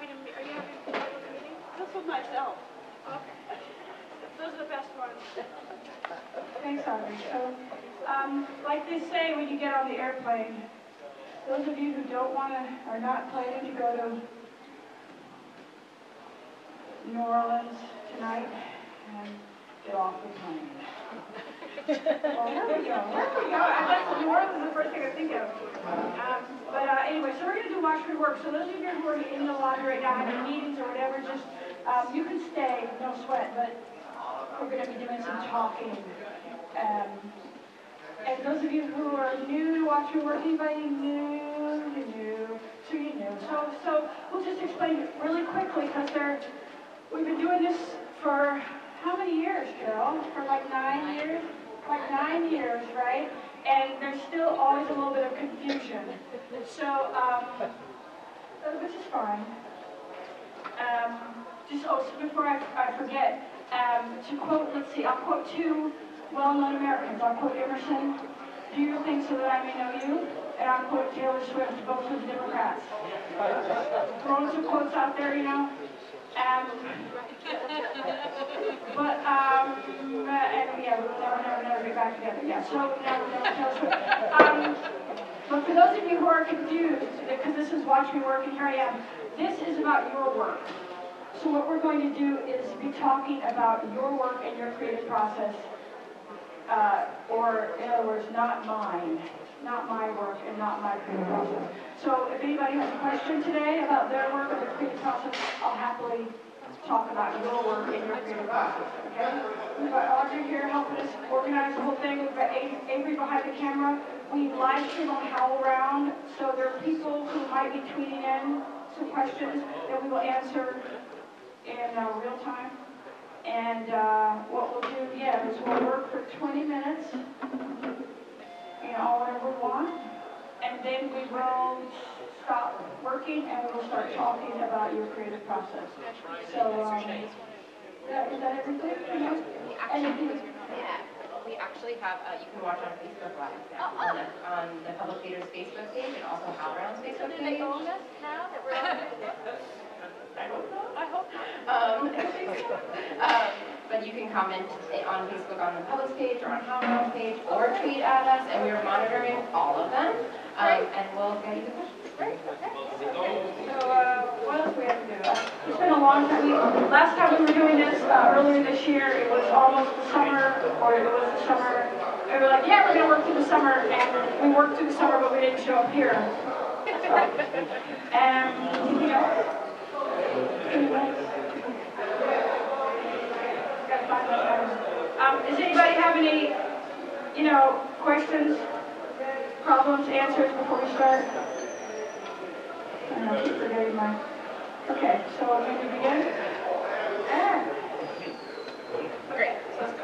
happy to meet? Are you happy to meet? This was myself. Okay. Those are the best ones. Thanks, Audrey. So, like they say when you get on the airplane, those of you who don't want to, are not planning to go to New Orleans tonight, and get off the plane. Well, here we go. New Orleans is the first thing I think of. Anyway, so we're going to do wash and work. So those of you who are in the lobby right now, having meetings or whatever, just you can stay, no sweat, but we're going to be doing some talking. And those of you who are new to Watch Your Work, anybody new, so you know. So we'll just explain it really quickly, because we've been doing this for how many years, Carol? For like 9 years? Like 9 years, right? And there's still always a little bit of confusion. So, which is fine. So before I forget, to quote, let's see, I'll quote two well-known Americans. I'll quote Emerson, "Do your thing so that I may know you," and I'll quote Taylor Swift, both of the Democrats. Throwing some quotes out there, you know. We'll never be back together. Yeah, so never Taylor Swift. But for those of you who are confused, because this is Watch Me Work, and here I am, this is about your work. So what we're going to do is be talking about your work and your creative process. Or, in other words, not mine, not my work, and not my creative process. So if anybody has a question today about their work or their creative process, I'll happily talk about your work and your creative process, okay? We've got Audrey here helping us organize the whole thing. We've got Avery behind the camera. We live stream on HowlRound, so there are people who might be tweeting in some questions that we will answer in real time. And what we'll do, is we'll work for 20 minutes, whatever we want, and then we will stop working and we will start talking about your creative process. So, is that everything? We actually have, you can watch on Facebook Live now. On the Public Theater's Facebook page and also HowlRound's Facebook page. Do they own us now that we're on Facebook? I don't know. I hope not. But you can comment on Facebook on the Public page or on HowlRound page or tweet at us, and we're monitoring all of them. And we'll get you the questions. Great. Okay. So what else do we have to do? It's been a long time. Last time we were doing this earlier this year, it was almost the summer, or it was the summer. And we were like, we're going to work through the summer, and we worked through the summer, but we didn't show up here. So, does anybody have any, questions, problems, answers before we start? I don't know, I keep forgetting mine. Okay, so can we begin? Great, so let's go.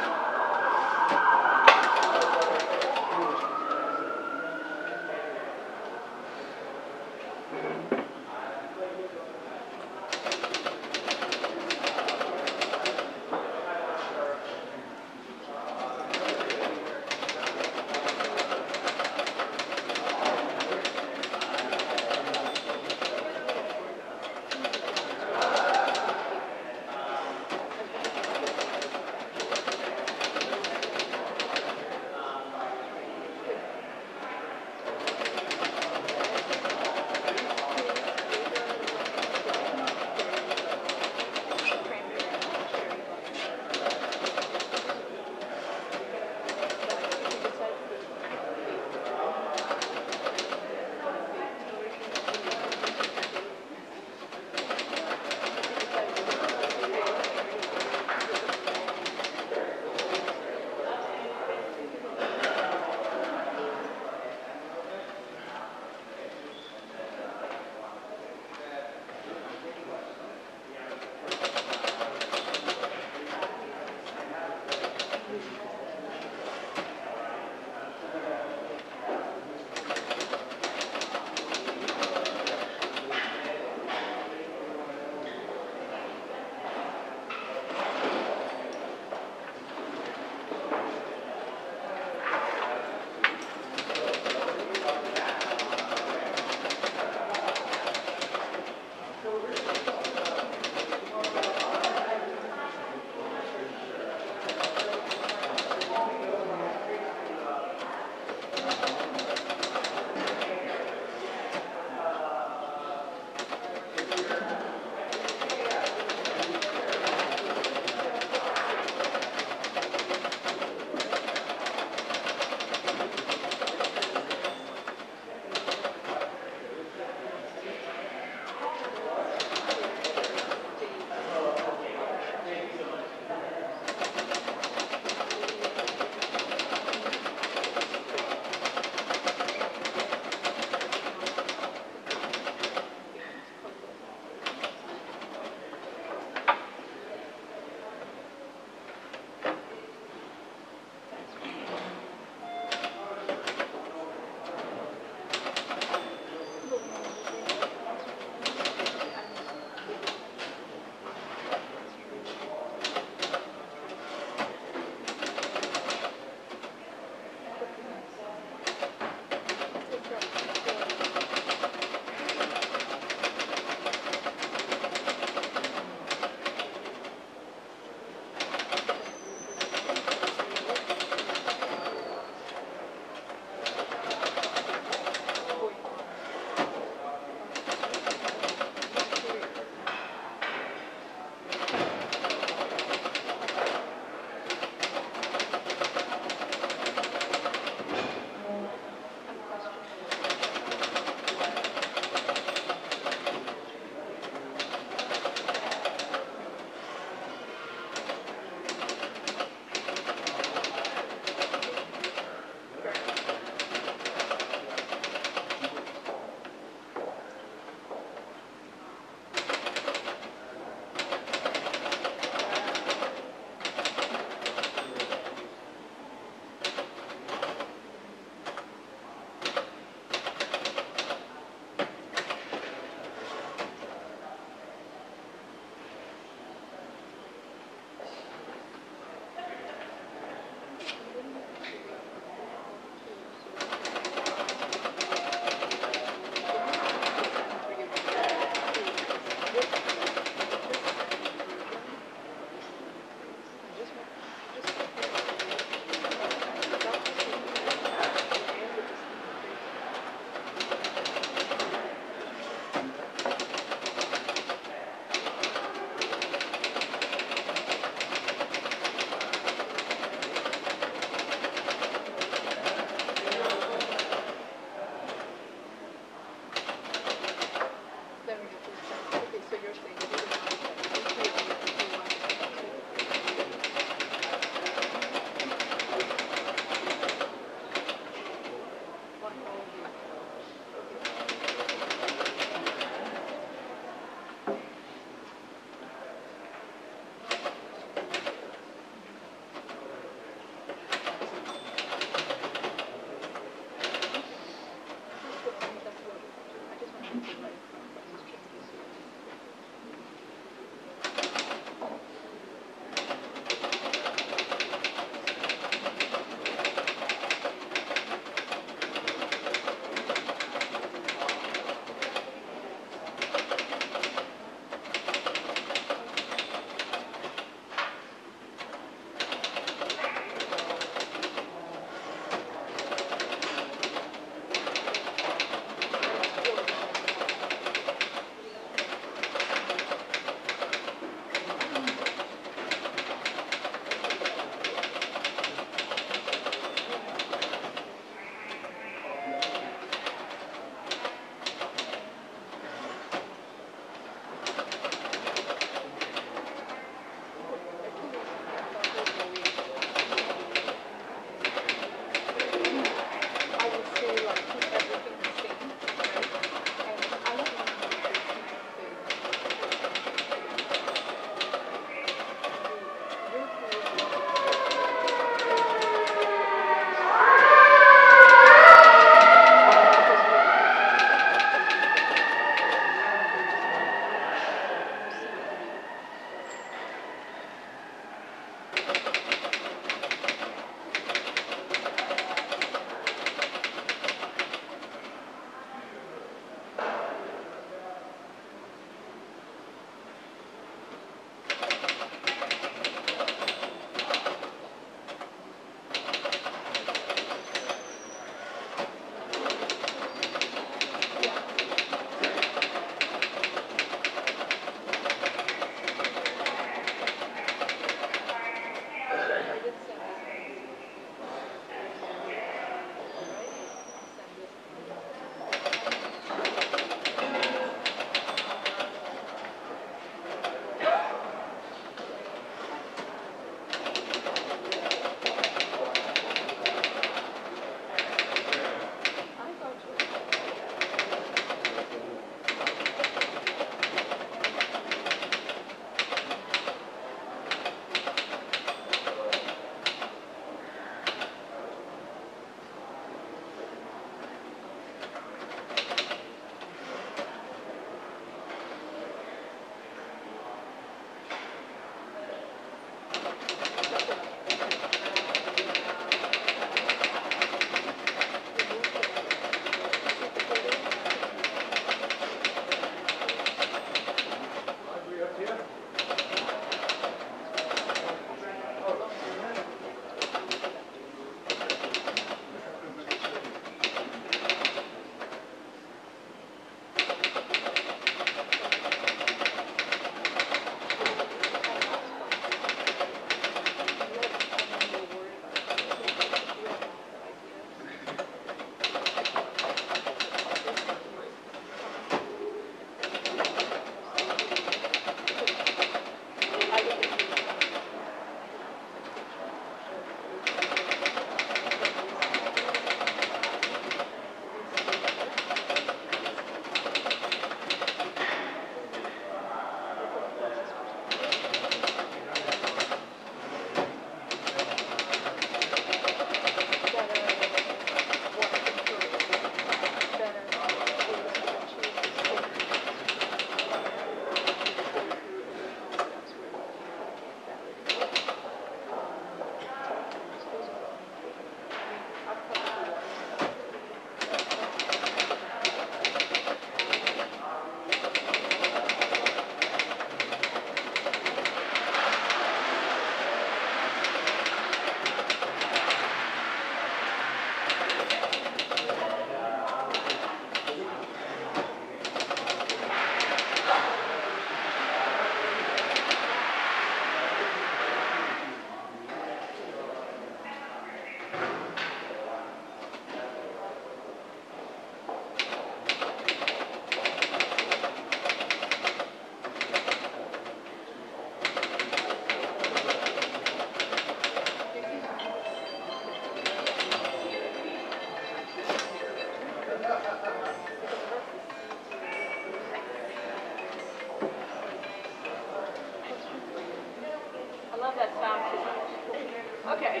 Okay,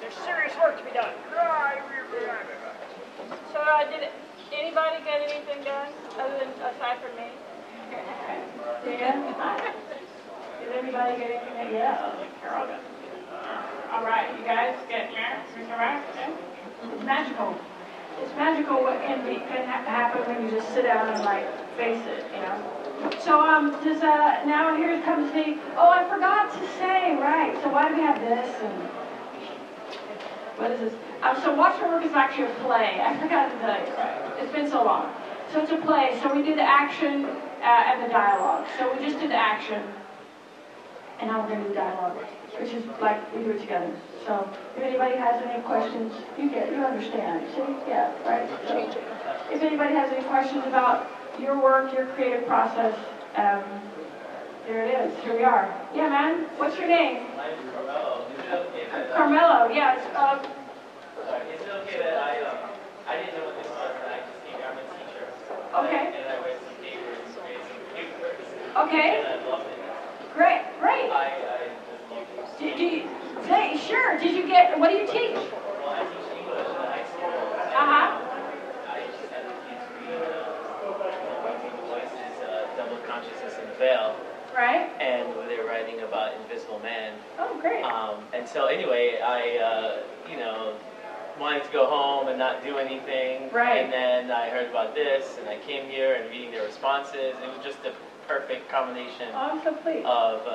there's serious work to be done. So did anybody get anything done other than aside from me? Yeah. Did anybody get anything done? Yeah. Carol got it. All right, you guys get your answers. It's magical. It's magical what can happen when you just sit down and like face it, you know. So now here comes the I forgot to say, right? So why do we have this and what is this? So Watch for Work is actually a play. I forgot to tell you, right? It's been so long. So it's a play. So we did the action and the dialogue. So we just did the action, and now we're gonna do dialogue, which is like we do it together. So if anybody has any questions, you understand. See? Yeah, right? So, if anybody has any questions about your work, your creative process, there it is. Here we are. Yeah, man. What's your name? My name's Carmelo. Is it okay that Carmelo, yes. Is it okay that I didn't know what this was, and I just came here. I'm a teacher. Okay. And I went to Avery and Rivka. Okay. And I loved it. Great, great. I just loved it. Hey, sure. Did you get? What do you teach? Well, I teach English in high school. I just had the kids read Voices, Double Consciousness in the Veil. Right. And they were writing about Invisible Man. Oh, great. And so anyway, I wanted to go home and not do anything. Right. And then I heard about this, and I came here and reading their responses. It was just a perfect combination. Oh, I'm so pleased. Of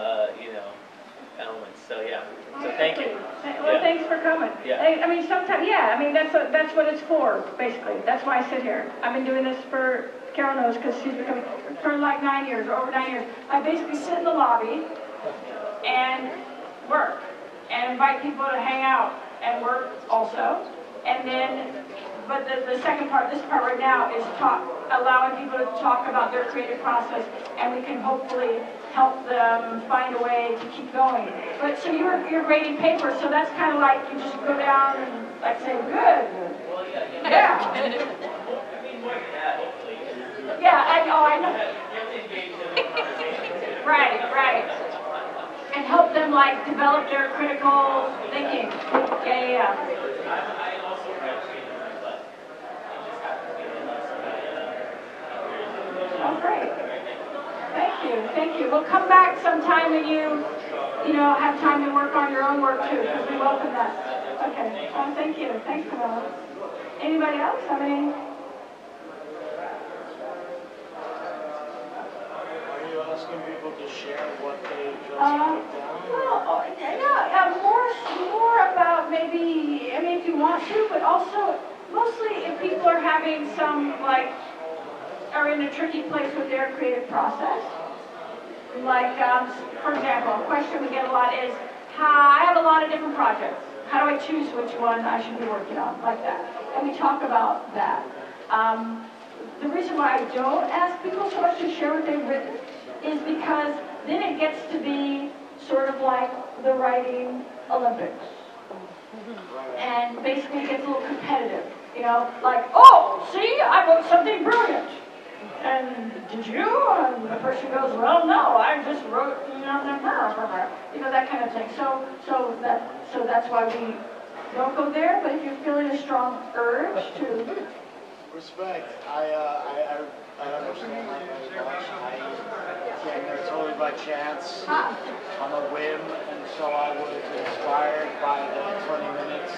elements. So yeah. So thank you. Well, thanks for coming. Yeah. I mean, sometimes, yeah. I mean, that's what it's for, basically. That's why I sit here. I've been doing this for, Carol knows, because she's been coming for like 9 years or over 9 years. I basically sit in the lobby and work and invite people to hang out and work also. And then, but the second part, this part right now, is allowing people to talk about their creative process, and we can hopefully help them find a way to keep going. But so you're grading papers, so that's kind of like you just go down and like say, good. Well, yeah. I mean, more than that, hopefully. Yeah, I know. You have to engage them in conversation. Right, right. And help them like develop their critical thinking. Yeah. I also graduated in my class. It just happens to be my last semester. Oh, great. Thank you. We'll come back sometime when you have time to work on your own work too, because we welcome that. Okay. Oh, thank you. Thanks, Carmelo. Anybody else have any? Are you asking people to share what they just put down? Well, no, more about maybe, I mean, if you want to, but also mostly if people are having some are in a tricky place with their creative process. Like, for example, a question we get a lot is, I have a lot of different projects. How do I choose which one I should be working on? Like that. And we talk about that. The reason why I don't ask people so much to share what they've written is because then it gets to be sort of like the writing Olympics. And basically it gets a little competitive. You know, like, oh, see, I wrote something brilliant. And did you? And the person goes, well, no, I just wrote, that kind of thing. So that's why we don't go there. But if you're feeling a strong urge to respect, I understand. I came here totally by chance, on a whim, and so I was inspired by the 20 minutes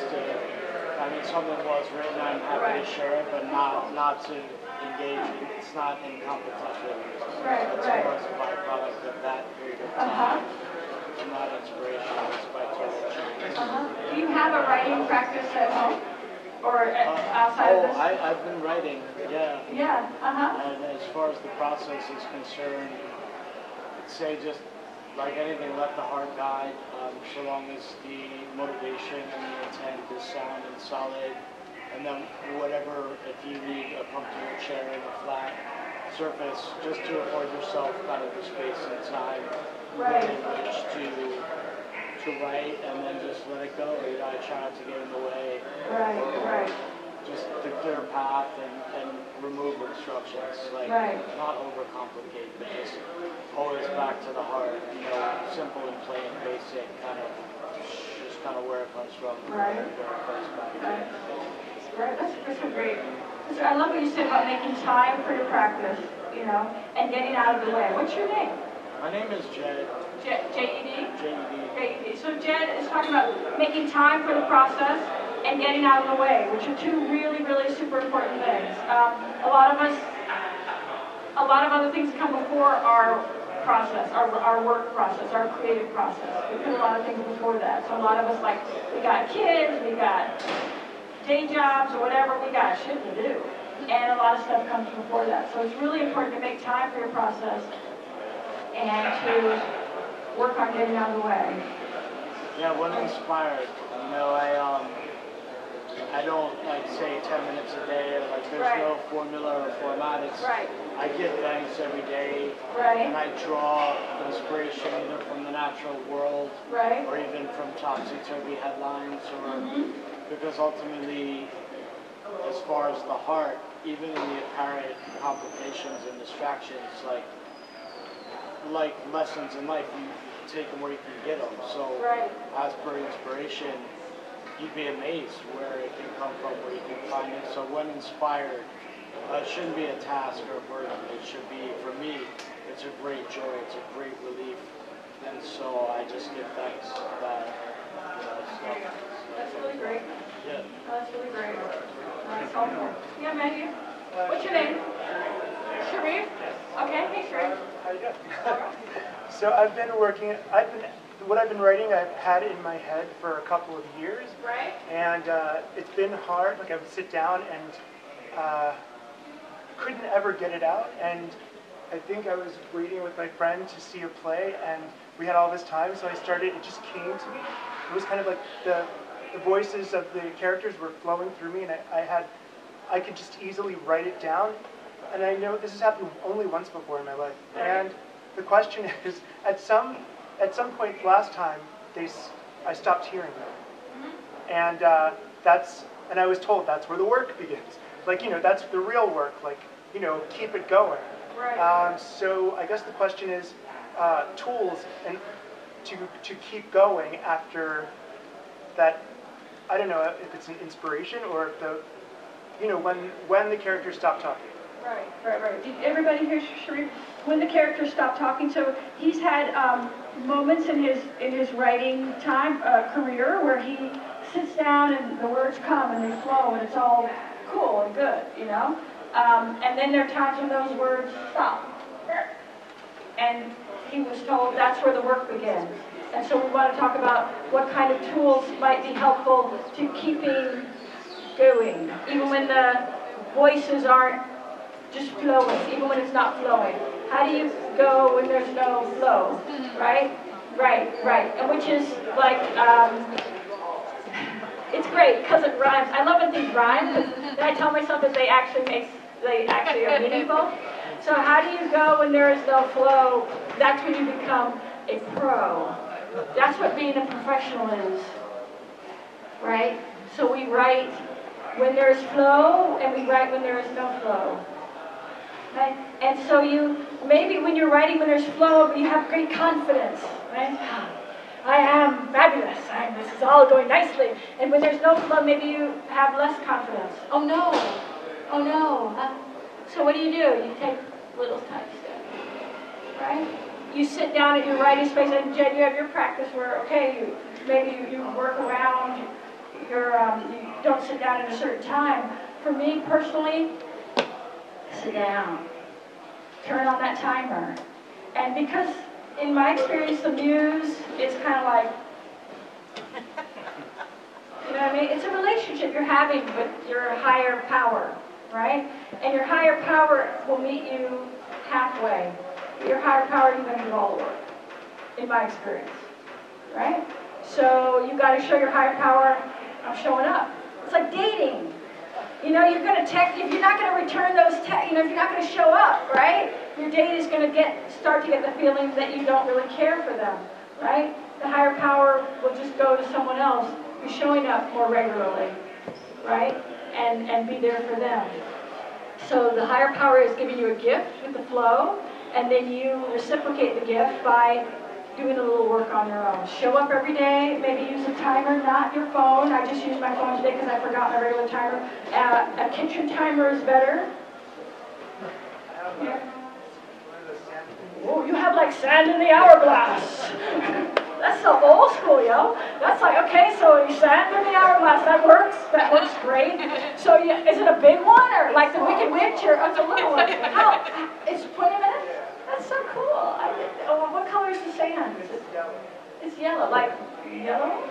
something was written. I'm happy to share it, but not to engage. It's not in competition. Right, it's right. It's a byproduct of that period of time. It's not inspirational. It's by chance. Do you have a writing practice at home or outside of this? I've been writing. Yeah. Yeah. And as far as the process is concerned, say just like anything, let the heart guide, so long as the motivation and the intent is sound and solid, and then whatever, if you need a comfortable chair and a flat surface, just to afford yourself kind of the space and time in which to write, and then just let it go. You know, try not to get in the way. Right. Just the clear path and remove obstructions. Not overcomplicate, but just always back to the heart. Simple and plain, basic kind of kind of where it comes from, right, and where it comes back. Right. That's so great. I love what you said about making time for your practice, you know, and getting out of the way. What's your name? My name is Jed. J-E-D. So Jed is talking about making time for the process and getting out of the way, which are two really, really super important things. A lot of other things that come before our process, our work process, our creative process. We put a lot of things before that. So a lot of us, like, we got kids, we got day jobs or whatever, we got shit to do. And a lot of stuff comes before that. So it's really important to make time for your process and to work on getting out of the way. Yeah, when inspired, you know, I don't, like, say 10 minutes a day, like, there's right. no formula or format. It's, right. I get things every day, right. and I draw inspiration either from the natural world, right. or even from topsy-turvy headlines, or because ultimately, as far as the heart, even in the apparent complications and distractions, like lessons in life, you take them where you can get them. So, right. as per inspiration, you'd be amazed where it can come from, where you can find it. So when inspired, it shouldn't be a task or a burden. It should be, for me, it's a great joy, it's a great relief. And so I just give thanks for that. That's really great. Yeah. Oh, that's really great. That's helpful. Yeah, Maggie. What's your name? Sharif? Okay, hey Sharif. How you doing? So what I've been writing, I've had it in my head for a couple of years, right? And it's been hard. Like, I would sit down and couldn't ever get it out. And I think I was reading with my friend to see a play, and we had all this time, so I started. It just came to me. It was kind of like the voices of the characters were flowing through me, and I could just easily write it down. And I know this has happened only once before in my life. Right. And the question is, at some point last time, I stopped hearing them. And and I was told that's where the work begins. Like, you know, that's the real work, like, you know, keep it going. Right. So I guess the question is, tools and to keep going after that. I don't know if it's an inspiration or if the, you know, when the characters stop talking. Right, right, right. Did everybody hear Sharif? When the characters stop talking, so he's had moments in his writing time career where he sits down and the words come and they flow and it's all cool and good, you know. And then there are times when those words stop, and he was told that's where the work begins. And so we want to talk about what kind of tools might be helpful to keeping going, even when the voices aren't just flowing, even when it's not flowing. How do you go when there's no flow, right? Right, right. And which is like, it's great because it rhymes. I love when things rhyme, but I tell myself that they actually are meaningful. So how do you go when there is no flow? That's when you become a pro. That's what being a professional is, right? So we write when there is flow, and we write when there is no flow. Right? And so you, maybe when you're writing when there's flow, you have great confidence, right? I am fabulous, this is all going nicely. And when there's no flow, maybe you have less confidence. Oh no, oh no. So what do? You take little tiny steps, right? You sit down at your writing space, and Jed, you have your practice where, okay, maybe you work around, you don't sit down at a certain time. For me personally, sit down, turn on that timer. And because in my experience the muse is kind of like, you know what I mean? It's a relationship you're having with your higher power, right? And your higher power will meet you halfway. Your higher power is going to do all the work, in my experience, right? So you got to show your higher power, I'm showing up. It's like dating. You know, you're going to text, if you're not going to return those texts, you know, if you're not going to show up, right? Your date is going to start to get the feeling that you don't really care for them, right? The higher power will just go to someone else who's showing up more regularly, right? And be there for them. So the higher power is giving you a gift with the flow, and then you reciprocate the gift by doing a little work on your own. Show up every day, maybe use a timer, not your phone. I just used my phone today because I forgot my regular timer. A kitchen timer is better. Yeah. Oh, you have like sand in the hourglass. That's so old school, yo. That's like, okay, so you sand in the hourglass, that works great. So yeah, is it a big one or like the Wicked Witch or it's a little one? How? It's 20 minutes? That's so cool. Oh, what color is the sand? It's yellow. It's yellow, like yellow?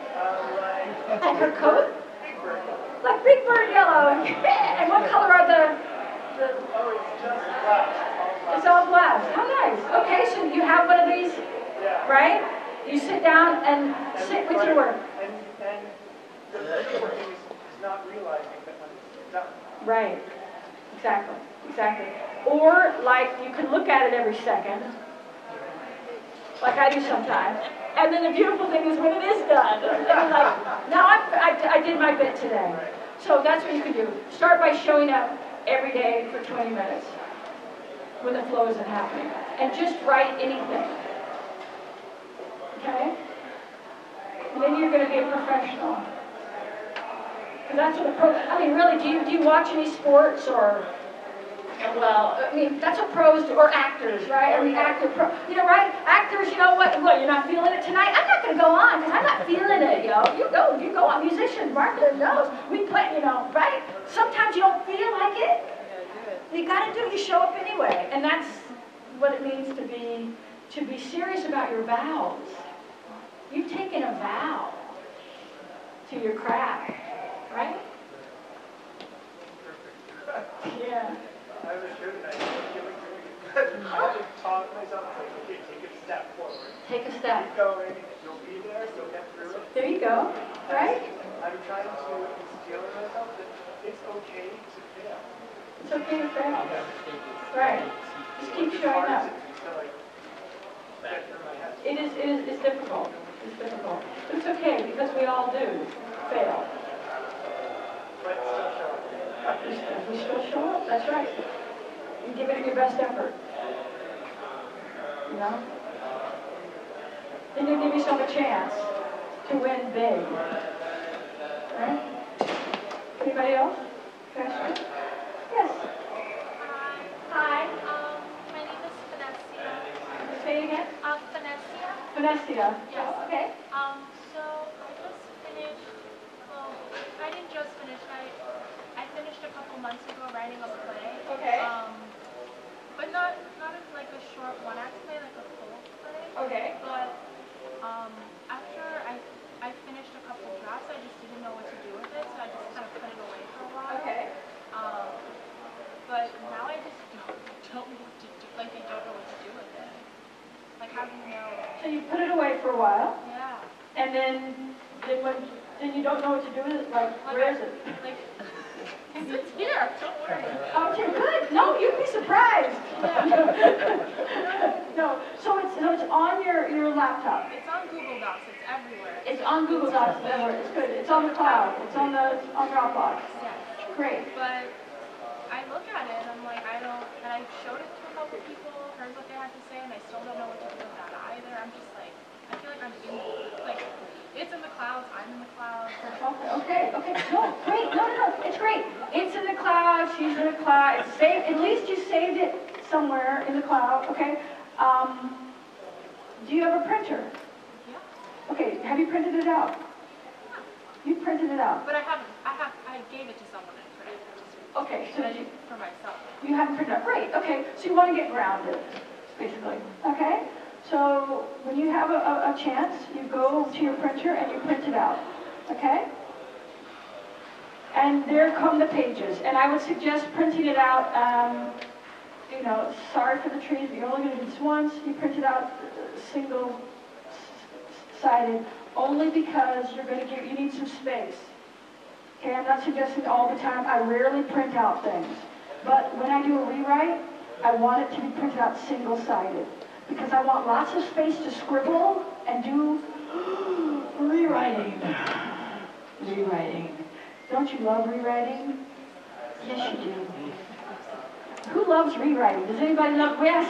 Like her coat? Big Bird. Like Big Bird yellow. And what color are the... Oh, it's just black. It's all black. How nice. Okay, so you have one of these, right? You sit down and sit with your work. And the work is not realizing that when it's done. Right. Exactly. Exactly. Or, like, you can look at it every second, like I do sometimes. And then the beautiful thing is when it is done, and you're like, now I did my bit today. So that's what you can do. Start by showing up every day for 20 minutes when the flow isn't happening. And just write anything. Okay? And then you're going to be a professional. Because that's what a pro... I mean, really, do you watch any sports or... Well, I mean, that's what pros do, or actors, right? I mean, you know, right? Actors, you know what, you're not feeling it tonight? I'm not going to go on, because I'm not feeling it, yo. You go on. Musician, Martha knows. We play, you know, right? Sometimes you don't feel like it. You got to do it. You show up anyway. And that's what it means to be serious about your vows. You've taken a vow to your craft, right? Yeah. I was sure that I was giving you. I just taught myself, like, okay, take a step forward. Take a step. Keep going. You'll be there. You'll get through it. There you go. Right? I'm trying to instill in myself that it's okay to fail. It's okay to fail. Right. Just keep showing up. It's difficult. It's difficult. But it's okay because we all do fail. But still show up. You still show up, that's right. You give it your best effort. You know? Then you give yourself a chance to win big. Right? Anybody else? Question? Yes. Hi, my name is Vanessa. Say it again? Vanessa. Vanessa. Yes. Oh, okay. I finished a couple months ago writing a play. Okay. But not as like a short one-act play, like a full play. Okay. But after I finished a couple drafts, I just didn't know what to do with it, so I just kind of put it away for a while. Okay. But now I just don't know what to do. Like, I don't know what to do with it. Like, how do you know? So you put it away for a while. Yeah. And then you don't know what to do with it. Like where is it? Like. It's here, don't worry. Okay, good. No, you'd be surprised. Yeah. No, so it's on your laptop. It's on Google Docs. It's everywhere. It's on Google Docs. Everywhere. It's good. It's on the cloud. It's on Dropbox. Yeah. Great. But I look at it and I'm like, I don't. And I showed it to a couple people, heard what they had to say, and I still don't know what to do with that either. I'm just like, I feel like I'm being like. It's in the clouds, I'm in the clouds. Okay, no, great, no, it's great. It's in the clouds, she's in the clouds. Save, at least you saved it somewhere in the cloud, okay? Do you have a printer? Yeah. Okay, have you printed it out? Yeah. You printed it out. But I haven't, I gave it to someone and printed it. Okay, so you, for myself. You haven't printed it out, great, okay. So you want to get grounded, basically, okay? So when you have a chance, you go to your printer and you print it out, okay? And there come the pages. And I would suggest printing it out, you know, sorry for the trees, but you're only going to do this once. You print it out single-sided only because you're going to you need some space. Okay, I'm not suggesting all the time. I rarely print out things. But when I do a rewrite, I want it to be printed out single-sided. Because I want lots of space to scribble and do rewriting. Don't you love rewriting? Yes, you do. Who loves rewriting? Does anybody love? Yes.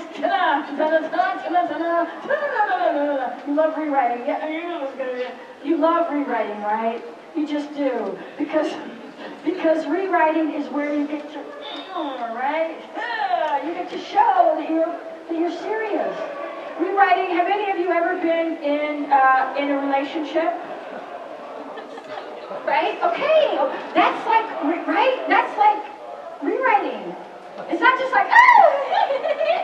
You love rewriting. Yeah, I knew it was going to be. You love rewriting, right? You just do. Because rewriting is where you get your humor, right? You get to show that you're serious. Rewriting, have any of you ever been in a relationship? Right? Okay, that's like, right? That's like rewriting. It's not just like, oh,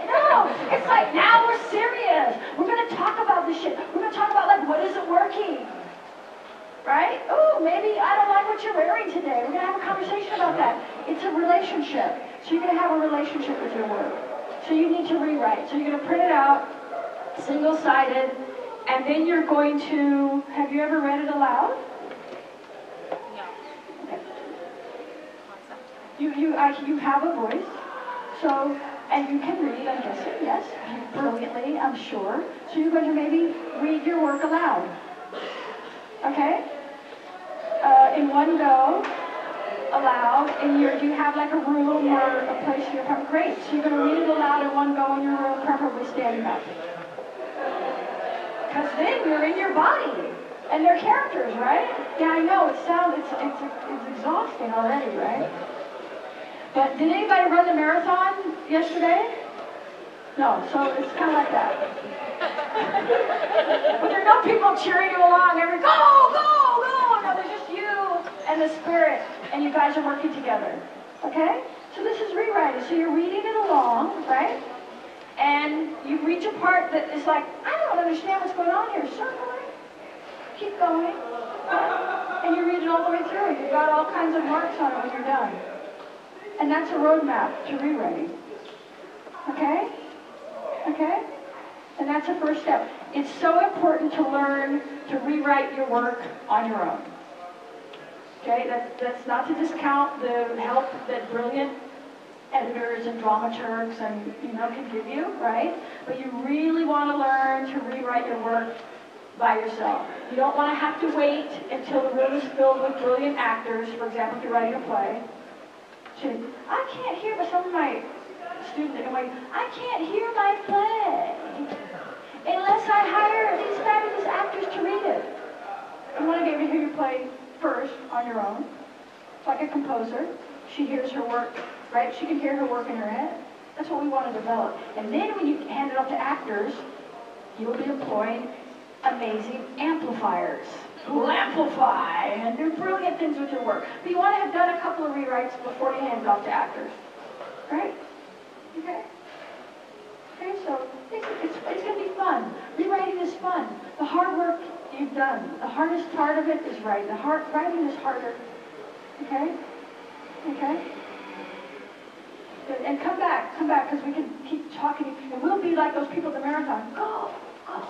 no. It's like, now we're serious. We're going to talk about this shit. We're going to talk about, like, what isn't working. Right? Oh, maybe I don't like what you're wearing today. We're going to have a conversation about that. It's a relationship. So you're going to have a relationship with your work. So you need to rewrite. So you're going to print it out, single-sided, and then you're going to, have you ever read it aloud? No. Okay. You have a voice. So, and you can read, I'm guessing, yes, brilliantly, I'm sure. So you're going to maybe read your work aloud, okay? In one go, aloud, and you have like a room or a place you're from. Great, so you're going to read it aloud in one go in your room, preferably standing up. Because then you're in your body, and they're characters, right? Yeah, I know, it sounds, it's exhausting already, right? But did anybody run the marathon yesterday? No, so it's kind of like that. But there are no people cheering you along every, go, go, go! No, there's just you and the spirit, and you guys are working together, okay? So this is rewriting. So you're reading it along, right? And you reach a part that is like, I don't understand what's going on here. Circle it, keep going, right? And you read it all the way through. You've got all kinds of marks on it when you're done. And that's a roadmap to rewriting. Okay? Okay? And that's the first step. It's so important to learn to rewrite your work on your own. Okay? That's not to discount the help that brilliant editors and dramaturgs and, you know, can give you, right? But you really want to learn to rewrite your work by yourself. You don't want to have to wait until the room is filled with brilliant actors, for example, if you're writing a play. I can't hear, but some of my students are like, I can't hear my play unless I hire these fabulous actors to read it. You want to be able to hear your play first on your own. It's like a composer. She hears her work, right? She can hear her work in her head. That's what we want to develop. And then when you hand it off to actors, you'll be employing amazing amplifiers. Will amplify and do brilliant things with your work. But you want to have done a couple of rewrites before you hand it off to actors. Right? Okay? Okay, so it's going to be fun. Rewriting is fun. The hard work you've done, the hardest part of it is writing. Writing is harder. Okay? Okay? Good. And come back, because we can keep talking. And we'll be like those people at the marathon. Go! Go!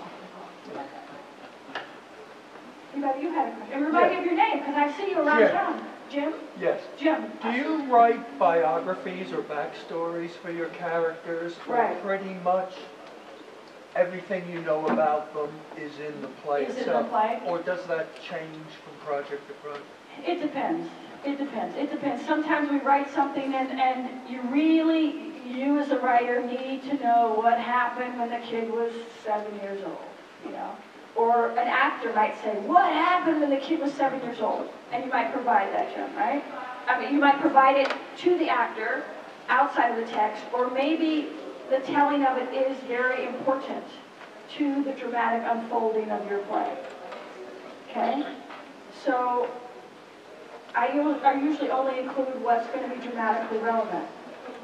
Anybody, you had a question. Everybody give your name, because I see you around town. Jim? Yes. Jim. Do you write biographies or backstories for your characters? Right. Pretty much everything you know about them is in the play itself. In the play? Or does that change from project to project? It depends. It depends. It depends. Sometimes we write something and you really, you as a writer, need to know what happened when the kid was 7 years old, you know? Or an actor might say, what happened when the kid was 7 years old? And you might provide that to him, right? I mean, you might provide it to the actor outside of the text, or maybe the telling of it is very important to the dramatic unfolding of your play, okay? So I usually only include what's going to be dramatically relevant.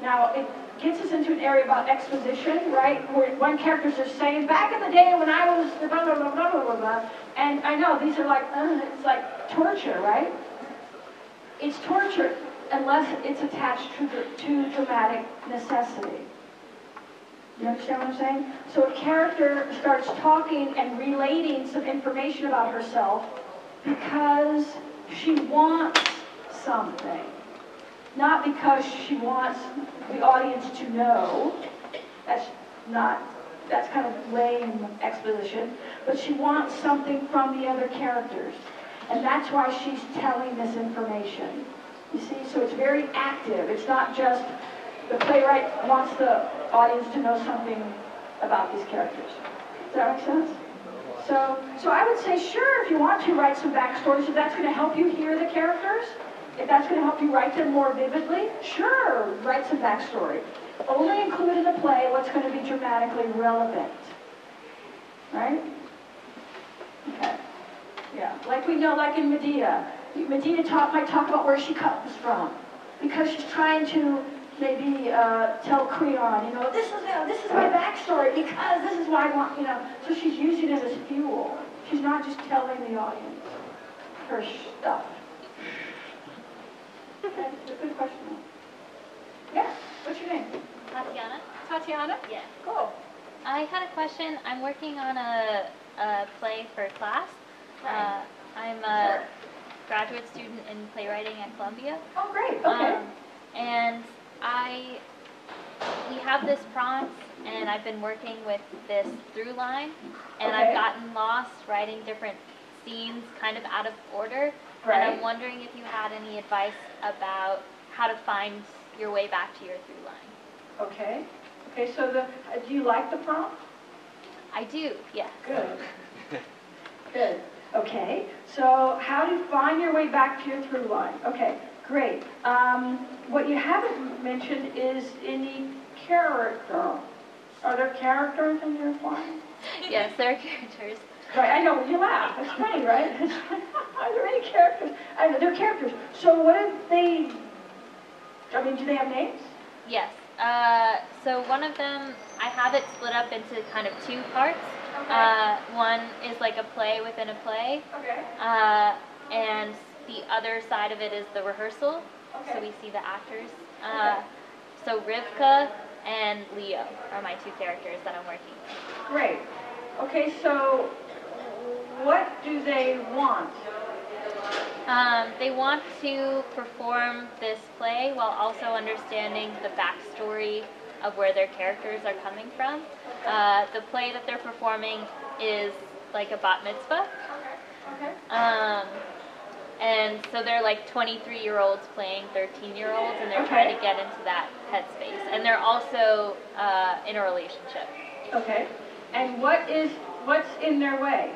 Now, it gets us into an area about exposition, right? Where one character's just saying, back in the day when I was blah, blah, blah, blah, blah, blah. And I know, these are like, it's like torture, right? It's torture unless it's attached to dramatic necessity. You understand what I'm saying? So a character starts talking and relating some information about herself because she wants something. Not because she wants the audience to know, that's kind of lame exposition, but she wants something from the other characters. And that's why she's telling this information. You see, so it's very active. It's not just the playwright wants the audience to know something about these characters. Does that make sense? So I would say, sure, if you want to write some backstories, if that's going to help you hear the characters, if that's going to help you write them more vividly, sure, write some backstory. Only include in the play what's going to be dramatically relevant. Right? Okay. Yeah. Like we know, like in Medea. Medea might talk about where she comes from, because she's trying to maybe tell Creon, this is my backstory, because this is why I want, So she's using it as fuel. She's not just telling the audience her stuff. Okay, good question. Yeah, what's your name? Tatiana. Tatiana? Yeah. Cool. I had a question. I'm working on a play for class. Right. I'm a graduate student in playwriting at Columbia. Oh, great. Okay. And we have this prompt, and I've been working with this through line, and I've gotten lost writing different scenes kind of out of order. Right. And I'm wondering if you had any advice about how to find your way back to your through line. Okay. Okay, so do you like the prompt? I do, yeah. Good. Good. Okay, so how do you find your way back to your through line? Okay, great. What you haven't mentioned is any character. Are there characters in your play? Yes, there are characters. Right, I know, you laugh. It's funny, right? Are there any characters? There are characters. So what if they, do they have names? Yes. So one of them, I have it split up into kind of two parts. Okay. One is like a play within a play. Okay. And the other side of it is the rehearsal. Okay. So we see the actors. Okay. So Rivka and Leo are my two characters that I'm working with. Great. Okay, so what do they want? They want to perform this play while also understanding the backstory of where their characters are coming from. Okay. The play that they're performing is like a bat mitzvah. Okay. Okay. And so they're like 23-year-olds playing 13-year-olds, and they're trying to get into that headspace. And they're also in a relationship. Okay. And what's in their way?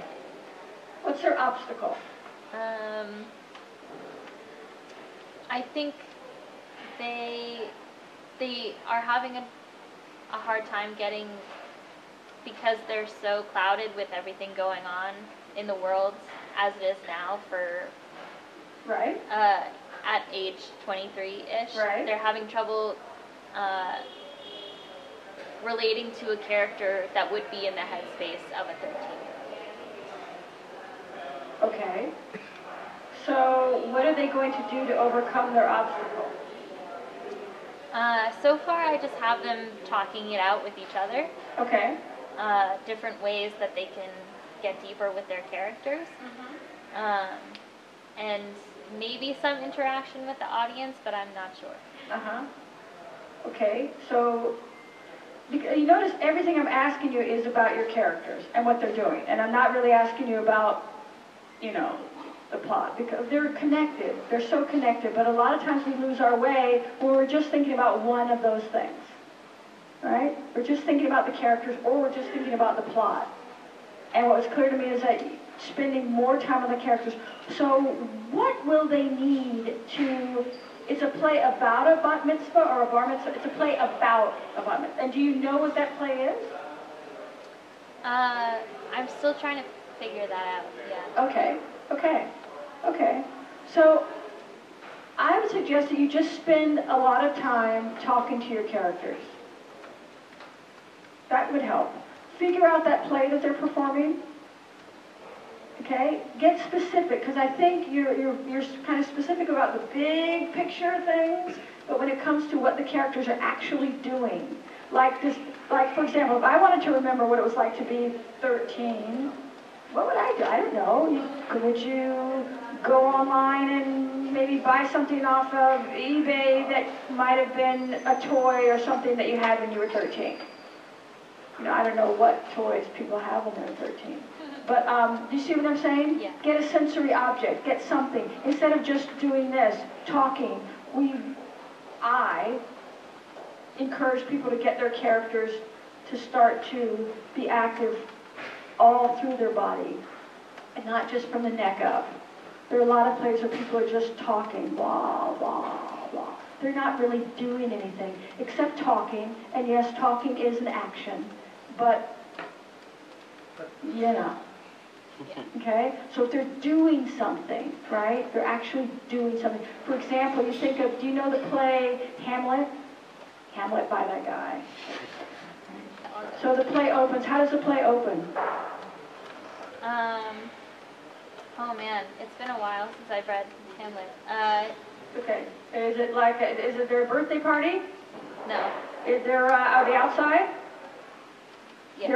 What's their obstacle? I think they are having a hard time getting, because they're so clouded with everything going on in the world as it is now for, right, at age 23-ish, right, they're having trouble relating to a character that would be in the headspace of a 13-year-old. Okay. So what are they going to do to overcome their obstacle? So far, I just have them talking it out with each other. Okay. Different ways that they can get deeper with their characters. Mm-hmm. And maybe some interaction with the audience, but I'm not sure. Uh-huh. Okay. So you notice everything I'm asking you is about your characters and what they're doing. And I'm not really asking you about the plot, because they're connected. They're so connected, but a lot of times we lose our way when we're just thinking about one of those things, right? We're just thinking about the characters, or we're just thinking about the plot. And what was clear to me is that spending more time on the characters. So what will they need to, it's a play about a bat mitzvah or a bar mitzvah? It's a play about a bat mitzvah. And do you know what that play is? I'm still trying to figure that out, yeah. Okay, okay, okay. So I would suggest that you just spend a lot of time talking to your characters. That would help. Figure out that play that they're performing, okay? Get specific, because I think you're kind of specific about the big picture things, but when it comes to what the characters are actually doing, like for example, if I wanted to remember what it was like to be 13, what would I do? I don't know. Would you go online and maybe buy something off of eBay that might have been a toy or something that you had when you were 13? I don't know what toys people have when they're 13. But do you see what I'm saying? Yeah. Get a sensory object. Get something. Instead of just doing this, talking, I encourage people to get their characters to start to be active all through their body, and not just from the neck up. There are a lot of plays where people are just talking, blah, blah, blah. They're not really doing anything except talking, and yes, talking is an action, but you know. Okay? So if they're doing something, right? They're actually doing something. For example, you think of, do you know the play Hamlet? Hamlet by that guy. So the play opens. How does the play open? Oh man, it's been a while since I've read Hamlet. Okay. Is it like, is it their birthday party? No. Is there, are they outside? Yes.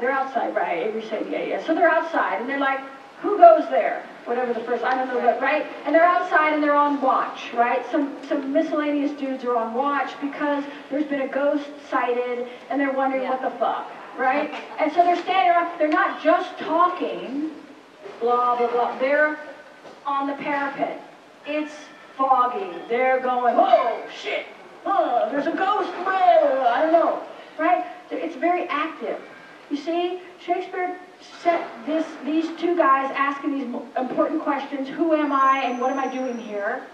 They're outside, right? Avery said, yeah, yeah. So they're outside, and they're like, who goes there? Whatever the first, I don't know, but, right? And they're outside, and they're on watch, right? Some miscellaneous dudes are on watch because there's been a ghost sighted, and they're wondering what the fuck, right? And so they're standing around, they're not just talking, blah, blah, blah. They're on the parapet. It's foggy. They're going, whoa, shit, oh, there's a ghost, blah, blah, I don't know, right? It's very active. You see, Shakespeare set these two guys asking these important questions, who am I and what am I doing here?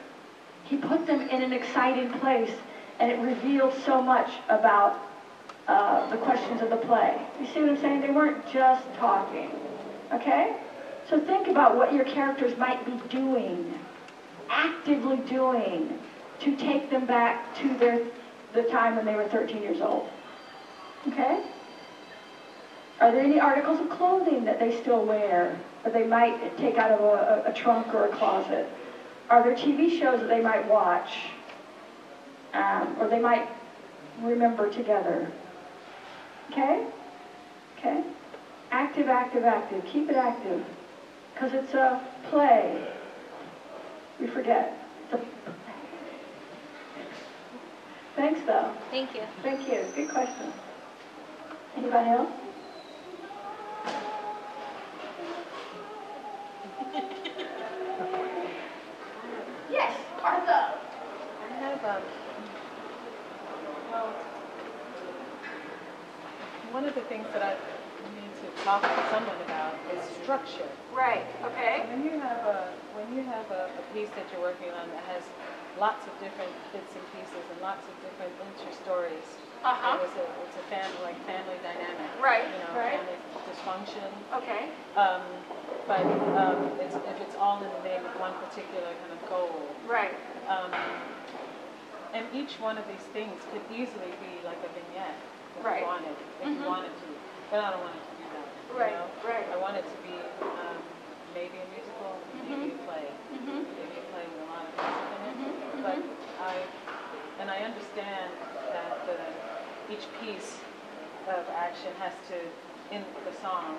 He put them in an exciting place, and it revealed so much about the questions of the play. You see what I'm saying? They weren't just talking, okay? So think about what your characters might be doing, actively doing, to take them back to the time when they were 13 years old. Okay? Are there any articles of clothing that they still wear, that they might take out of a trunk or a closet? Are there TV shows that they might watch, or they might remember together? Okay? Okay? Active, active, active. Keep it active. Because it's a play. We forget. It's a play. Thanks, though. Thank you. Thank you. Good question. Anybody else? Yes, Martha. I had about, well, one of the things that I need to talk to someone about is structure. Right. Okay. When you have a piece that you're working on that has lots of different bits and pieces and lots of different interstories. Uh-huh. It's a family, like family dynamic. Right. You know, right. Family dysfunction. Okay. If it's all in the name of one particular kind of goal. Right. And each one of these things could easily be like a vignette if you wanted, if you wanted to. But I don't want it to be that. Right. You know? Right. I want it to be maybe a musical, maybe a play, maybe a play with a lot of things in it. But I understand that each piece of action has to, in the song,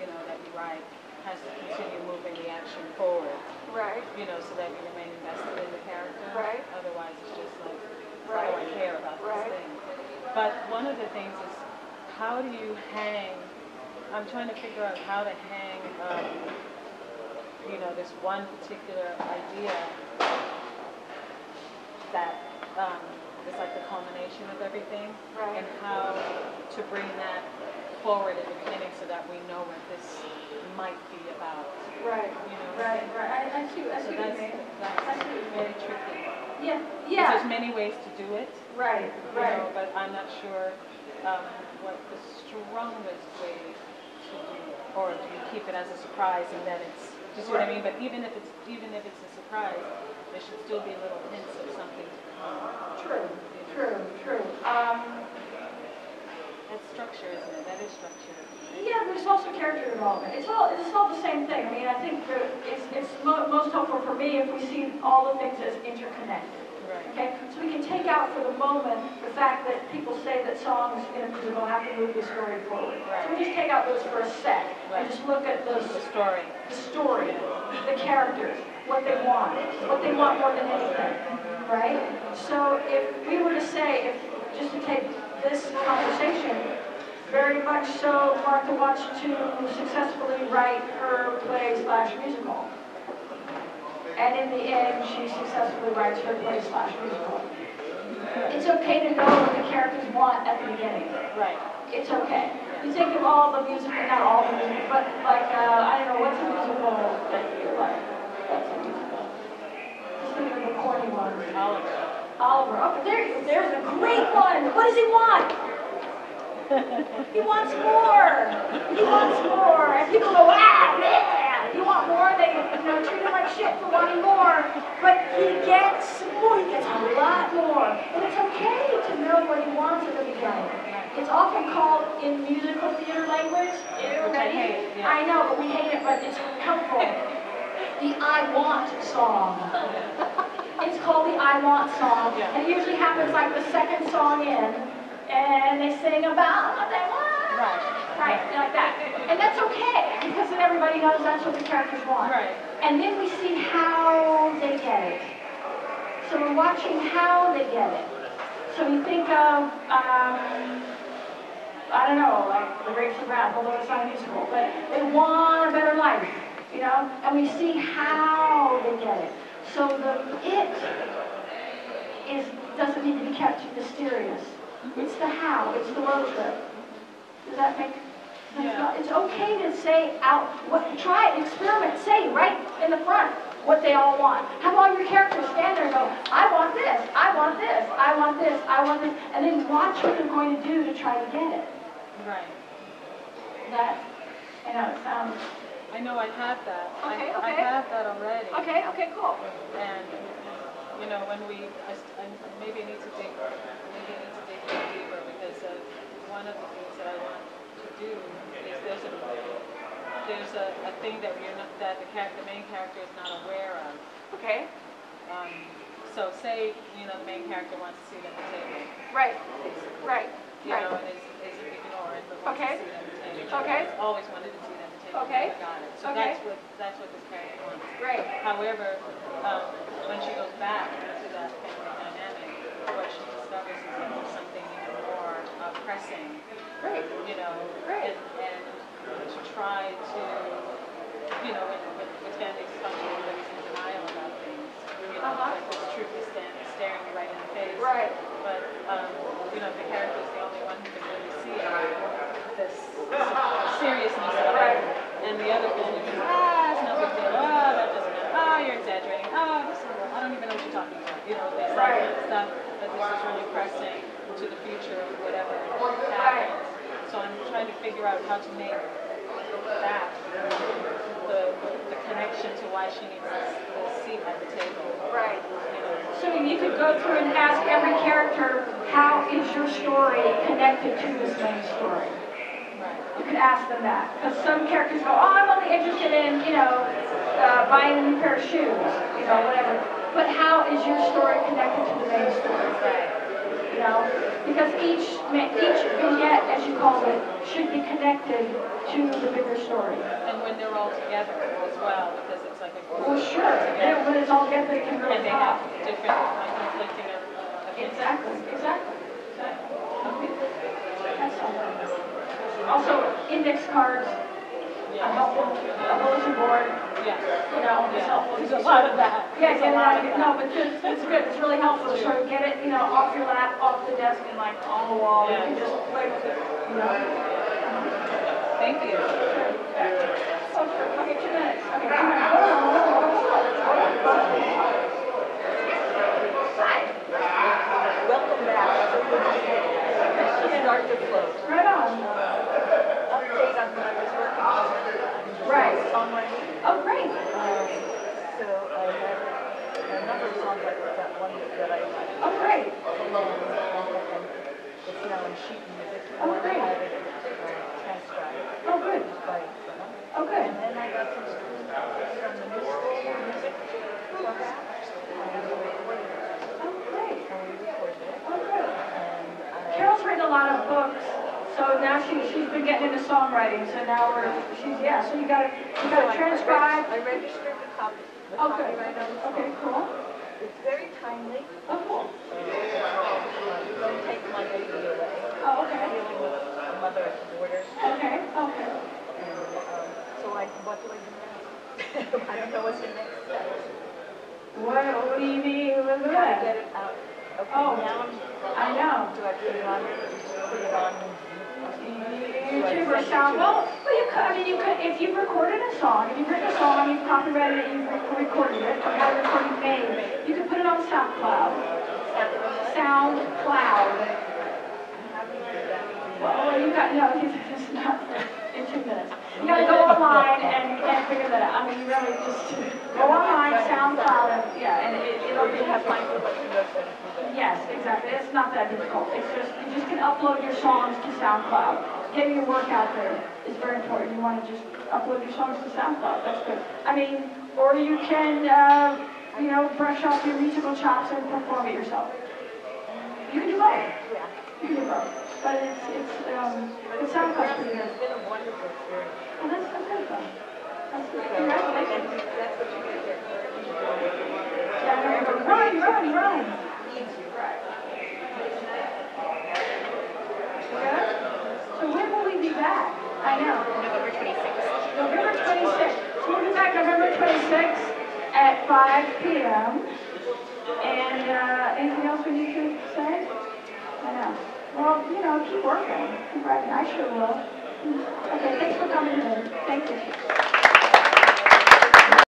you know, that you write, has to continue moving the action forward. Right. You know, so that you remain invested in the character. Right. Otherwise, it's just like, how do I care about this thing? But one of the things is, how do you hang? I'm trying to figure out how to hang, you know, this one particular idea that is like the culmination of everything, and how to bring that forward at the beginning so that we know what this might be about. Right. You know. Right. Right. I see. That's very tricky. Yeah. Yeah. There's many ways to do it. Right. Right. You know, but I'm not sure what the strongest way to do it, or do you keep it as a surprise and then it's just what I mean. But even if it's a surprise, there should still be little hints of something to come. True, true, true. That's structure, isn't it? That is structure. Yeah, but it's also character development. It's all the same thing. I mean, I think it's most helpful for me if we see all the things as interconnected. Right. Okay? So we can take out for the moment the fact that people say that songs in a musical have to move the story forward. Right. So we just take out those for a sec and just look at those, the story, the characters, what they want more than anything, right? So if we were to say, just to take this conversation, very much so Martha wants to successfully write her play/musical. And in the end, she successfully writes her play/musical. It's okay to know what the characters want at the beginning. Right. It's okay. You think of all the music, not all the music, but like, I don't know, what's a musical that you like? That's a musical. Just think of the corny one. Oliver. Oliver. Oh, there's a great one. What does he want? He wants more. He wants more. And people go, ah, man. You want more? They, you know, treat him like shit for wanting more. But he gets more. He gets a lot more. And it's okay to know what he wants at the beginning. It's often called, in musical theater language, ready? I know, but we hate it, but it's helpful. The I want song. It's called the I want song. Yeah. And it usually happens like the second song in, and they sing about what they want. Right. Right, like that. And that's okay, because then everybody knows that's what the characters want. Right. And then we see how they get it. So we're watching how they get it. So we think of, I don't know, like The Grapes of Wrath, although it's not a musical, but they want a better life, you know? And we see how they get it. So the doesn't need to be kept mysterious. It's the how, it's the road trip. Does that make sense? Yeah. It's okay to say out, try it, experiment, say right in the front what they all want. Have all your characters stand there and go, I want this, I want this, I want this, I want this, and then watch what they're going to do to try to get it. Right. That, you know, it sounds... I know I've had that. Okay, okay. I've had that already. Okay, okay, cool. And, you know, when we... maybe I need to dig deeper, because one of the things that I want to do is there's a thing that we're not, the main character is not aware of. Okay. So say, you know, the main character wants to sit at the table. Right. Right. You know, and is ignored, but wants to sit at the table. Okay. It's always wanted to sit at the table. Okay. Got it. So that's what this character wants. Right. However, when she goes back into that family dynamic, what she discovers is that there's something even more pressing. Right. You know. Right. And to try to, you know, pretend it's something that is in denial about things. You know, like this truth is staring you right in the face. Right. But, you know, the character is the only one who can really see this seriousness of it. And the other person is, it's no big deal. That doesn't matter. You're exaggerating. This is, I don't even know what you're talking about. You know, this stuff. But this is really pressing to the future of whatever happens. So I'm trying to figure out how to make that the connection to why she needs a seat at the table. Right. You know. So you could go through and ask every character, how is your story connected to this main story? Right. You could ask them that. Because some characters go, oh, I'm only interested in, you know, buying a new pair of shoes, you know, whatever. But how is your story connected to the main story? Right. You know, because each vignette, as you call it, should be connected to the bigger story. And when they're all together as well, because it's like a group. Well, sure. Yeah, when it's all together, they can really talk. And they have different, like, conflicting opinions. Exactly. Exactly. Exactly. Okay. That's all. Also, index cards. Yeah. Helpful. A bulletin board. Yeah. You know, it's helpful. There's a lot of that. Yeah, get it out of it. No, but it's good. It's really helpful to sort of get it, you know, off your lap, off the desk, and like on the wall. Yeah. You can just play with it. You know. Thank you. Sure. Okay, 2 minutes. Okay, 2 minutes. Welcome back. Let's start the flow. Right on. Right. Oh, great. So I have another song like that one that I like. Oh, great. It's now in sheet music. Oh, great. I have it transcribed. Oh, good. By someone. Oh, good. And then I got some school from the new school music. Oh, great. Oh, good. Carol's written a lot of books. So now she's been getting into songwriting. So now so you gotta transcribe. I registered the copy. Okay. Okay, cool. It's very timely. Oh, cool. Don't take my baby away. Oh, okay. I'm dealing with a mother and daughter. Okay. Okay. And so what do I do now? I don't know what's the next step. What do you mean? Gotta get it out. Okay. Oh, now I know. Do I put it on? YouTube or sound. Well, you could. I mean, you could if you've recorded a song, if you've written a song, you've copyrighted it, you've recorded it, or had a recording made. You could put it on SoundCloud. Well, you got no. It's not in 2 minutes. You gotta go online and figure that out. I mean, really, just go online, SoundCloud, and yeah, and it'll be have like. Yes, exactly. It's not that difficult. It's just you just can upload your songs to SoundCloud. Getting your work out there is very important. You want to just upload your songs to SoundCloud. That's good. I mean, or you can you know, brush off your musical chops and perform it yourself. You can do both. Yeah. You can do both. But it's SoundCloud's pretty good. It's been a wonderful experience. Well, that's good though. That's good. Congratulations. That's what you're going to get. Yeah, I know. Run. So when will we be back? I know. November 26th. November 26th. So we'll be back November 26th at 5 p.m. And anything else we need to say? I know. Well, you know, keep working. Keep writing. I sure will. Okay, thanks for coming in. Thank you.